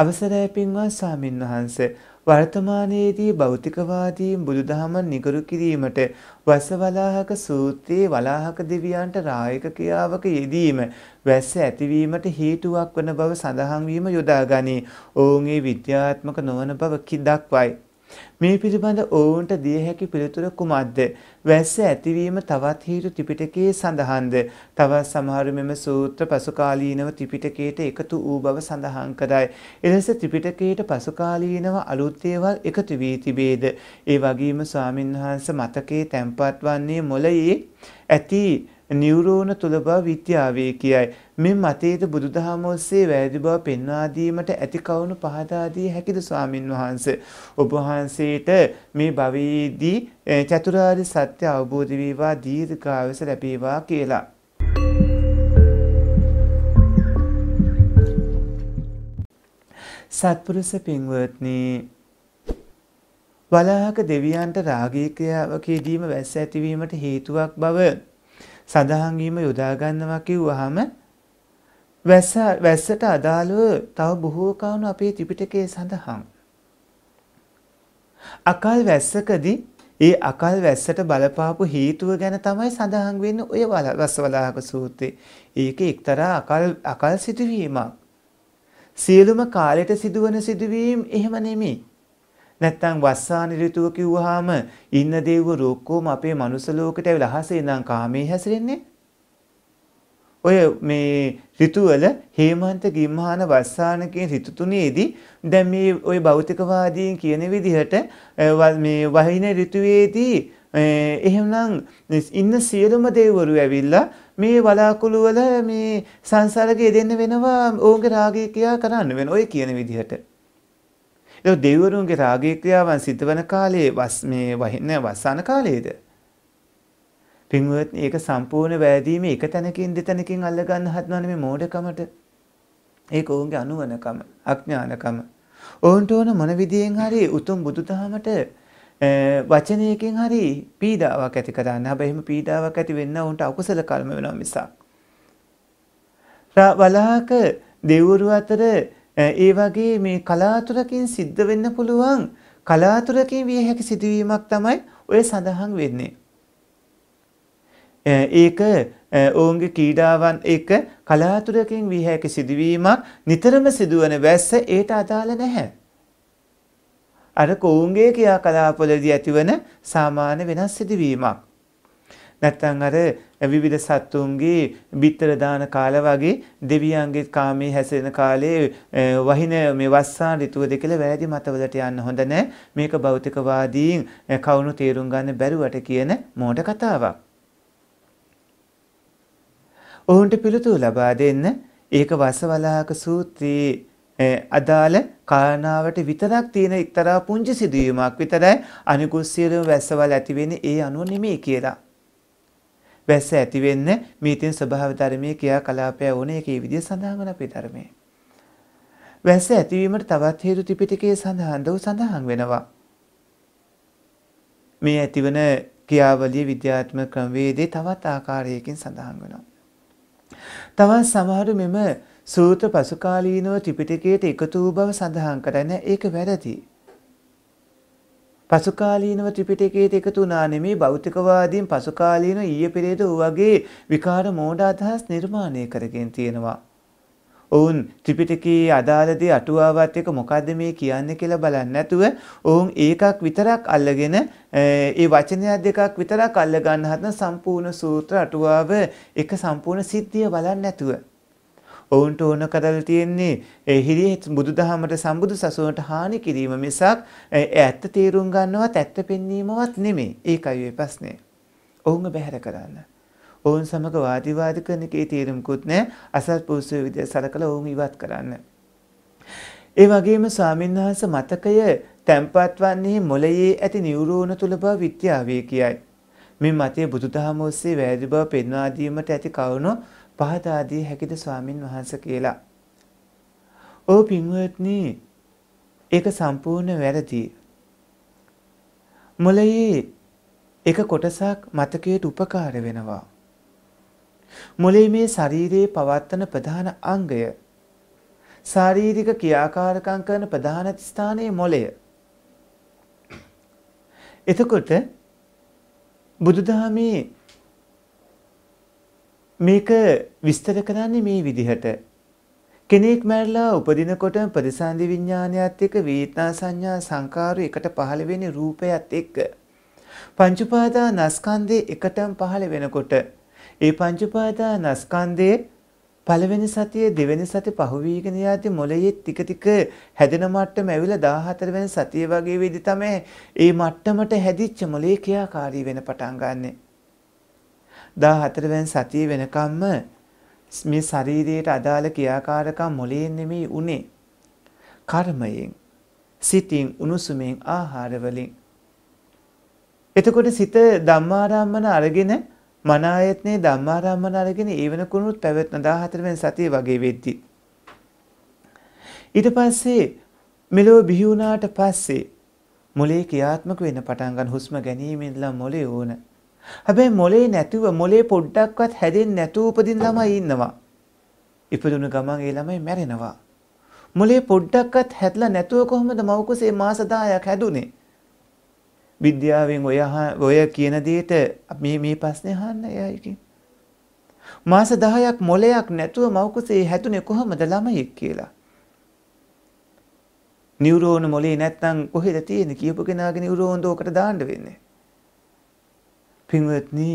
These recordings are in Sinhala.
අවසරයි පින්වත් ස්වාමින්වහන්සේ වර්තමානයේදී භෞතිකවාදීන් බුදුදහම නිගරු කිරීමට වසවලාහක සූත්‍රයේ වලාහක දෙවියන්ට රායක ක්‍රියාවක යෙදීම වැස්ස ඇතිවීමට හේතුවක් වන බව සඳහන් වීම යොදාගනී. ඔවුන් ඒ විද්‍යාත්මක නොවන බව දක්වයි. මේ පිළිබඳ ඔවුන්ට දිය හැකි පිළිතුර කුමක්ද? වැස්ස ඇතිවීම තවත් හේතු ත්‍රිපිටකයේ සඳහන්ද? තවත් සමහර මෙම සූත්‍ර පසුකාලීනව ත්‍රිපිටකයට එකතු වූ බව සඳහන් කරයි. එලෙස ත්‍රිපිටකයට පසුකාලීනව අලුත් ඒවා එකතු වී තිබේද? ඒ වගේම ස්වාමින්වහන්සේ මතකයේ තැන්පත් වන්නේ මොළයේ ඇති නියුරෝන තුල බව විද්‍යාවේ කියයි. මේ මතයේද බුදුදහම ඔස්සේ වැරදි බව පෙන්වා දීමට ඇති කවුණු පහදා දී හැකිද ස්වාමින්වහන්සේ? ඔබ වහන්සේට මේ භවයේදී චතුරාර්ය සත්‍ය අවබෝධ වේවා, දීර්ඝායස ලැබේවා කියලා. සත්පුරුෂ පින්වත්නි, වලාහක දෙවියන්ට රාගී ක්‍රියාවක යෙදීම වැස්ස ඇතිවීමට හේතුවක් බව සඳහන් වීම යොදා ගන්නවා කිව්වහම වැස්සට අදාළව තව බොහෝ කරුණු අපේ ත්‍රිපිටකයේ සඳහන්. අකල් වැස්සකදී ඒ අකල් වැස්සට බලපාපු හේතුව ගැන තමයි සඳහන් වෙන්නේ ඔය වස්සවලාහක සූත්‍රයේ. ඒක එක්තරා අකල් සිදුවීමක්. සියලුම කාලයට සිදුවන සිදුවීම් එහෙම නෙමෙයි. නැත්තම් වස්සාන ඍතුව කිව්වහම ඉන්න දේව රෝක්කෝම අපේ මනුස්ස ලෝකෙට ඇවිල්ලා හසේ ඉඳන් කාමයේ හැසිරෙන්නේ. ඔය මේ ඍතු වල හේමන්ත, ගිම්හාන, වස්සාන කියන ඍතු තුනේදී දැන් මේ ඔය භෞතිකවාදීන් කියන විදිහට මේ වහින ඍතුවේදී එහෙමනම් ඉන්න සියලුම දේවරු ඇවිල්ලා මේ වලාකුළු වල මේ සංසාරකයේ දෙන්න වෙනවා, ඕගේ රාගය කියා කරන්න වෙන ඔය කියන විදිහට. දෙවරුන්ගේ රාගී ක්‍රියාවන් සිදුවන කාලයේ මේ වහින වස්සාන කාලයේද පින්වත්නි, ඒක සම්පූර්ණ වැදීම එක තැනකින් දෙතැනකින් අල්ල ගන්න හදනවනේ මේ මෝඩකමට. ඒක ඔවුන්ගේ අනුවණකම, අඥානකම. ඔවුන්ට ඕන මොන විදියෙන් හරි උතුම් බුදුදහමට වචනයකින් හරි පීඩාවක් ඇති කරන්න. හැබැයි එහෙම පීඩාවක් ඇති වෙන්න ඔවුන්ට අකුසල කර්ම වෙනවා මිසක් වලාහක දෙවරු අතර ඒ වගේ මේ කලාතුරකින් සිද්ධ වෙන්න පුළුවන්, කලාතුරකින් විය හැකි සිදුවීමක් තමයි ඔය සඳහන් වෙන්නේ. ඒක ඔවුන්ගේ කීඩාවන් එක කලාතුරකින් විය හැකි සිදුවීමක්. නිතරම සිදුවන වැස්ස ඒට අදාළ නැහැ. අර ඔවුන්ගේ ක්‍රියාකලාපවලදී ඇතිවන සාමාන්‍ය වෙනස් සිදුවීමක්. නැත්තම් අර විවිධ සත්තුන්ගේ බිත්තර දාන කාල වගේ දෙවියන්ගේ කාමයේ හැසිරෙන කාලේ වහින මේ වස්සාන ඍතුව දෙකල වැරදි මතවලට යන්න හොඳ නැහැ. මේක භෞතිකවාදීන් කවුරු තේරුම් ගන්න බැරුවට කියන මෝඩ කතාවක්. ඔවුන්ට පිළිතුරු ලබා දෙන්න ඒක වස්සවලාහක සූත්‍රයේ අදාළ කාරණාවට විතරක් තියෙන එක්තරා පුංචි සිදුවීමක් විතරයි. අනිකුත් සියලුම වැස්සවල ඇති වෙන්නේ ඒ අනුව නෙමෙයි කියලා. වැස්ස ඇති වෙන්න මේතින් ස්වභාව ධර්මයේ ක්‍රියාකලාපය ඕනේ. ඒකේ විදිය සඳහන් වෙන අපේ ධර්මයේ. වැස්ස ඇතිවීමට තවත් හේතු ත්‍රිපිටකයේ සඳහන් වෙනවා. මේ ඇතිවන ක්‍රියාවලිය විද්‍යාත්මක ක්‍රමවේදයේ තවත් ආකාරයකින් සඳහන් වෙනවා. තවත් සමහර මෙම සූත්‍ර පසුකාලීනව ත්‍රිපිටකයට එකතු වූ බව සඳහන් කරන ඒක වැරදි. පසුකාලීනව ත්‍රිපිටකයට එකතු වුණා නෙමේ භෞතිකවාදීන් පසුකාලීන ඊයේ පෙරේද වගේ විකාර මෝඩ අදහස් නිර්මාණය කරගෙන තියෙනවා. ඔවුන් ත්‍රිපිටකයේ අදාළ දේ අටුවාවත් එක මොකද්ද මේ කියන්නේ කියලා බලන්නේ නැතුව ඔවුන් ඒකක් විතරක් අල්ලගෙන ඒ වචනයක් දෙකක් විතරක් අල්ල ගන්න හදන සම්පූර්ණ සූත්‍ර අටුවාව එක සම්පූර්ණ සිද්ධිය බලන්නේ නැතුව ඔවුන්ට ඕන කරලා තියෙන්නේ හිරිය බුදුදහමට සම්බුදු සසුනට හානි කිරීම මිසක් ඇත්ත තේරුම් ගන්නවත් ඇත්ත පෙන්වීමවත් නෙමෙයි. ඒකයි ඔය ප්‍රශ්නේ. ඔවුන්ව බැහැර කරන්න. ඔවුන් සමග වාදිවාද කරන එකේ තේරුම්කුත් නැහැ. අසත්පුරුෂ විදිය සලකලා ඔවුන් ඉවත් කරන්න. ඒ වගේම ස්වාමින්වහන්සේ මතකය තැම්පත් වන්නේ මොළයේ ඇති නියුරෝන තුල බව විද්‍යාවේ කියයි. මේ මතය බුදුදහම ඔස්සේ වැරදි බව පෙන්වා දීමට ඇති කරුණු පහදා දී හැකිද ස්වාමින් වහන්සේ කියලා. ඔව් පින්වත්නි, ඒක සම්පූර්ණ වැරදි. මොළයේ එක කොටසක් මතකයට උපකාර වෙනවා. මොළයේ මේ ශරීරයේ පවත්තන ප්‍රධාන අංගය ශාරීරික ක්‍රියාකාරකම් කරන ප්‍රධාන ස්ථානයේ මොළය. එතකොට බුදුදහමේ මේක විස්තර කරන්නේ මේ විදිහට. කෙනෙක් මැරලා උපදිනකොටම ප්‍රතිසන්ධි විඥානයත් එක්ක වේදනා සංඥා සංකාරය එකට පහළ වෙන රූපයත් එක්ක පංච උපාදානස්කන්ධේ එකටම පහළ වෙනකොට ඒ පංච උපාදානස්කන්ධේ පළවෙනි සතිය දෙවෙනි සතිය පහුවීගෙන යති මොළයේ ටික ටික හැදෙන මට්ටම ඇවිල්ලා 14 වෙනි සතිය වගේ වෙදි තමයි ඒ මට්ටමට හැදිච්ච මොළයේ ක්‍රියාකාරී වෙන පටන් ගන්නෙ. 14 වෙනි සතිය වෙනකම්ම මේ ශරීරයට අදාළ ක්‍රියාකාරකම් මොළයෙන් නෙමෙයි උනේ. කර්මයෙන්, සිතින්, උණුසුමින්, ආහාර වලින්. එතකොට සිත ධම්මාරම්මන අරගෙන මන ආයතනේ ධම්මාරම්මන අරගෙන ඒ වෙනකුණුත් පැවැත්ම 14 වෙනි සතිය වගේ වෙද්දි ඊට පස්සේ මෙලොව බිහි වුණාට පස්සේ මොලේ ක්‍රියාත්මක වෙන්න පටන් ගන්න හුස්ම ගැනීමෙන්ලා මොලේ ඕන. හැබැයි මොලේ නැතුව මොලේ පොඩ්ඩක්වත් හැදෙන්නේ නැතුව උපදින ළමයි ඉන්නවා. ඉපදුණු ගමන් ඒ ළමයි මැරෙනවා. මොලේ පොඩ්ඩක්වත් හැදලා නැතුව කොහොමද මව කුසේ මාස 10ක් හැදුනේ? විද්‍යාවෙන් ඔය කියන දෙයට මේ ප්‍රශ්නේ අහන්න එයාකින් මාස 10ක් මොලයක් නැතුව මව කුසේ හැදුනේ කොහොමද ළමයෙක් කියලා. නියුරෝන මොලේ නැත්නම් කොහෙද තියෙන්නේ කියපු කෙනාගේ නියුරෝන් දෝකට දාන්න වෙන්නේ. පින්වත්නි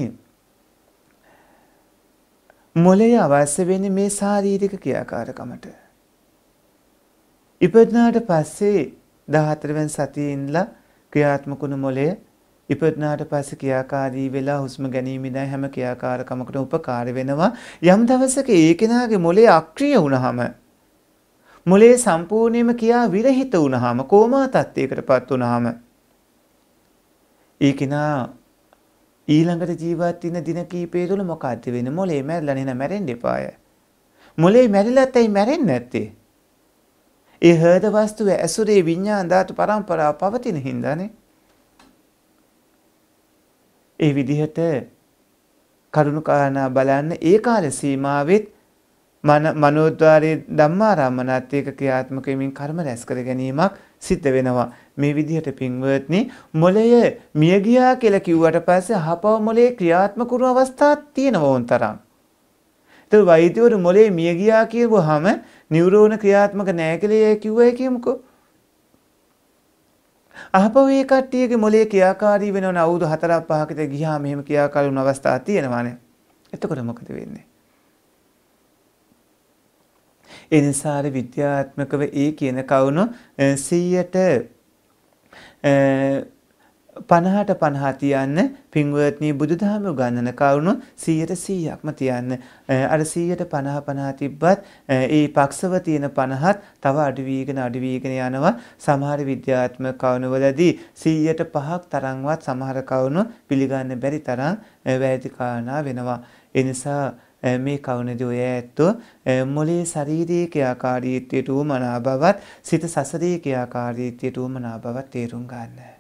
මොලේ අවශ්‍ය වෙන්නේ මේ ශාරීරික ක්‍රියාකාරකමට. ඉපදුණාට පස්සේ 14 වෙනි සතියේ ඉඳලා ක්‍රියාත්මකුණු මොලය ඉපදුණාට පස්සේ ක්‍රියාකාරී වෙලා හුස්ම ගැනීම ඉඳන් හැම ක්‍රියාකාරකමකට උපකාර වෙනවා. යම් දවසක ඒ කෙනාගේ මොලේ අක්‍රිය වුණාම මොලේ සම්පූර්ණයෙන්ම ක්‍රියා විරහිත වුණාම කෝමා තත්ත්වයකටපත් වුණාම ඒ කෙනා ඊළඟට ජීවත් වෙන දින කීපය තුළ මොකද්ද වෙන්නේ? මොලේ මැරිලා නේන මැරෙන්න එපාය. මොලේ මැරිලත් ඇයි මැරෙන්නේ නැත්තේ? ඒ හේද වස්තුවේ ඇසුරේ විඥාන ධාතු පරම්පරාව පවතින හින්දානේ. ඒ විදිහට කරුණාකාරණා බලන්න ඒ කාල සීමාවෙත් මනෝද්වාරයේ ධම්මාරම්මනත් එක්ක ක්‍රියාත්මක වීමෙන් කර්ම රැස් කර ගැනීමක් සිද්ධ වෙනවා. මේ විදිහට පින්වත්නි මොළය මිය ගියා කියලා කිව්වට පස්සේ අහපව මොළේ ක්‍රියාත්මක වුණු අවස්ථාවක් තියෙනවා වොන්තරම්. ඒත් වෛද්‍යවරු මොළේ මිය ගියා කියවහම නියුරෝන ක්‍රියාත්මක නැහැ කියලා කිව්වයි කියමුකෝ. අහපෝ ඒ කට්ටියගේ මොලේ ක්‍රියාකාරී වෙනවන අවුරුදු 4-5කට ගියාම එහෙම ක්‍රියාකාරී වුණ අවස්ථා තියෙනවානේ. එතකොට මොකද වෙන්නේ? ඒ නිසා විද්‍යාත්මකව ඒ කියන කවුණු 100ට 50ට 50 තියන්න පින්වත්නි බුදුදහම උගන්වන කරුණු 100ට 100ක්ම තියන්න. අර 100ට 50 50 තිබ්බත් ඒ පක්ෂව තියෙන 50ත් තව අඩු වීගෙන යනවා. සමහර විද්‍යාත්මක කරුණු වලදී 100ට 5ක් තරම්වත් සමහර කරුණු පිළිගන්න බැරි තරම් වැරදි කාරණා වෙනවා. ඒ නිසා මේ කවුනේදී ඔය ඇත්තෝ මොලේ ශාරීරික ක්‍රියාකාරීත්වයට උමනා බවත් සිත සසරීක ක්‍රියාකාරීත්වයට උමනා බවත් තේරුම් ගන්න.